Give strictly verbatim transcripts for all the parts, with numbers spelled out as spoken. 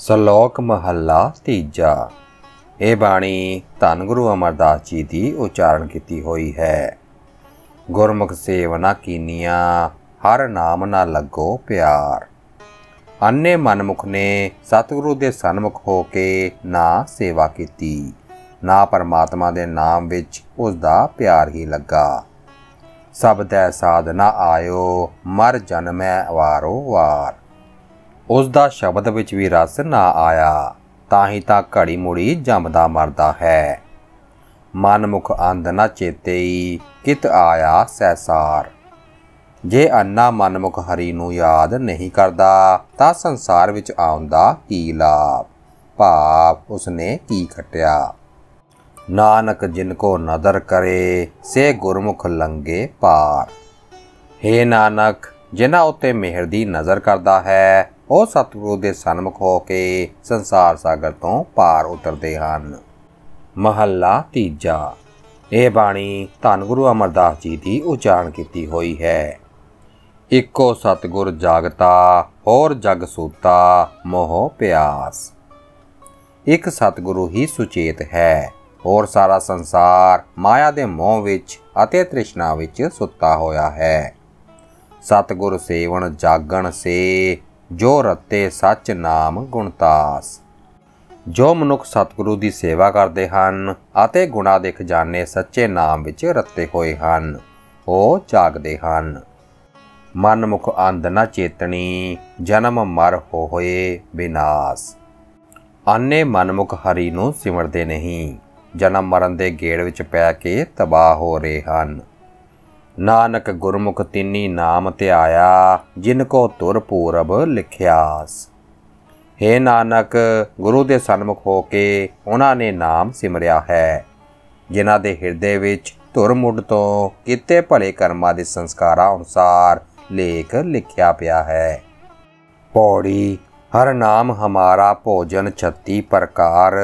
सलोक महला तीजा। ये बाणी धन गुरु अमरदास जी की उच्चारण की हुई है। गुरमुख सेवना कीनिया हर नाम ना लगो प्यार। अन्ने मनमुख ने सतगुरु के सन्मुख होके ना सेवा की ना परमात्मा के नाम विच उसका प्यार ही लगा। सबदै साधना आयो मर जन्मै वारो वार। उसका शब्द विच भी रस ना आया ता ही तां घड़ी मुड़ी जमदा मरदा है। मनमुख आंद ना चेतेई कित आया सैसार। जे अन्ना मनमुख हरि नू याद नहीं करता तां संसार विच आउंदा की लाभ। भाव उसने की खटिया। नानक जिनको नदर करे से गुरमुख लंगे पार। हे नानक जिन्हां उत्ते मेहर दी नज़र करता है ਉਹ ਸਤਿਗੁਰੂ ਦੇ ਸਨਮੁਖ ਹੋ ਕੇ ਸੰਸਾਰ ਸਾਗਰ ਤੋਂ ਪਾਰ ਉਤਰਦੇ ਹਨ। ਮਹੱਲਾ ਤੀਜਾ। ਇਹ ਬਾਣੀ ਧੰਨ ਗੁਰੂ ਅਮਰਦਾਸ ਜੀ ਦੀ ਉਚਾਰਨ ਕੀਤੀ ਹੋਈ ਹੈ। ਇੱਕੋ ਸਤਿਗੁਰ ਜਾਗਤਾ ਹੋਰ ਜਗ ਸੂਤਾ ਮੋਹ ਪਿਆਸ। ਇੱਕ ਸਤਿਗੁਰੂ ਹੀ ਸੁਚੇਤ ਹੈ, ਹੋਰ ਸਾਰਾ ਸੰਸਾਰ ਮਾਇਆ ਦੇ ਮੋਹ ਵਿੱਚ ਅਤੇ ਤ੍ਰਿਸ਼ਨਾ ਵਿੱਚ ਸੁੱਤਾ ਹੋਇਆ ਹੈ। ਸਤਿਗੁਰ ਸੇਵਨ ਜਾਗਣ ਸੇ जो रत्ते सच नाम गुणतास। जो मनुख सतगुरु की सेवा करते हैं आते गुणा के खजाने सच्चे नाम विच रत्ते होए हैं, वो जागते हैं। मनमुख अंध न चेतनी जन्म मर होए विनाश। आने मनमुख हरि नू सिमरते नहीं, जन्म मरण के गेड़ विच पै के तबाह हो रहे हैं। नानक गुरमुख तिनी नाम त्याया जिनको तुर पूरब लिखियास। हे नानक गुरु के सन्मुख होके उन्होंने नाम सिमरिया है। जिन्हां दे हिरदे विच तुर मुड तो किते भले कर्मा के संस्कारा अनुसार लेख लिखिया पिया है। पौड़ी हर नाम हमारा भोजन छत्ती प्रकार।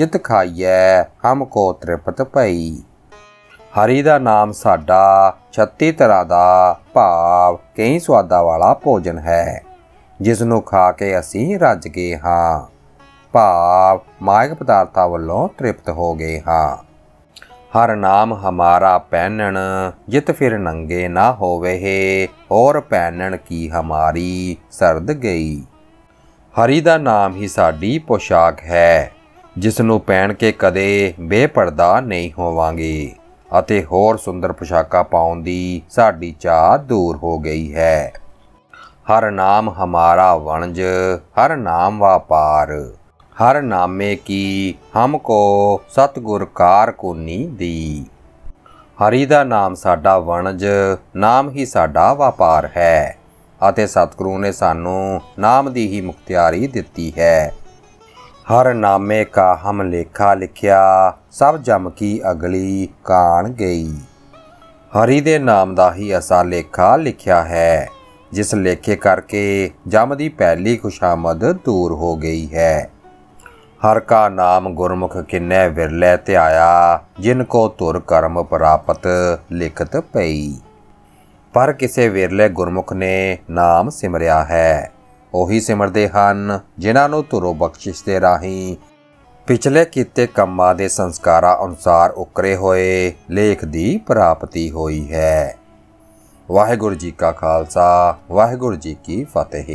चित खाइए हमको तृप्त पई। हरि दा नाम साडा छत्ती तरह दा भाव कई स्वादा वाला भोजन है, जिसनों खा के असी रज गए हाँ। भाव मायक पदार्थां वल्लों तृप्त हो गए हाँ। हर नाम हमारा पहनन जित फिर नंगे ना होवे है। और पहनन की हमारी सर्द गई। हरि दा नाम ही साडी पोशाक है, जिसनों पहन के कदे बेपर्दा नहीं होवांगे। अते होर सुंदर पोशाका पाउन दी साडी चाह दूर हो गई है। हर नाम हमारा वणज हर नाम व्यापार। हर नामे की हमको सतगुर कारकुनी दी। हरि दा नाम साडा वणज, नाम ही साडा व्यापार है। अते सतगुरु ने सानू नाम दी ही मुख्तियारी दिती है। हर नामे का हम लेखा लिखिया सब जम की अगली कान गई। हरि दे नाम दा ही असा लेखा लिखिया है, जिस लेखे करके जम दी पहली खुशामद दूर हो गई है। हर का नाम गुरमुख किन्ने विरले त्याया जिनको तुर कर्म प्राप्त लिखत पई। पर किसे विरले गुरमुख ने नाम सिमरिया है। ਉਹੀ ਸਿਮਰਦੇ ਹਨ ਜਿਨ੍ਹਾਂ ਨੂੰ ਧੁਰੋ ਬਖਸ਼ਿਸ਼ ਦੇ ਰਾਹੀਂ ਪਿਛਲੇ ਕੀਤੇ ਕੰਮਾਂ ਦੇ ਸੰਸਕਾਰਾਂ ਅਨੁਸਾਰ ਉਕਰੇ ਹੋਏ ਲੇਖ ਦੀ ਪ੍ਰਾਪਤੀ ਹੋਈ ਹੈ। ਵਾਹਿਗੁਰੂ ਜੀ ਕਾ ਖਾਲਸਾ ਵਾਹਿਗੁਰੂ ਜੀ ਕੀ ਫਤਿਹ।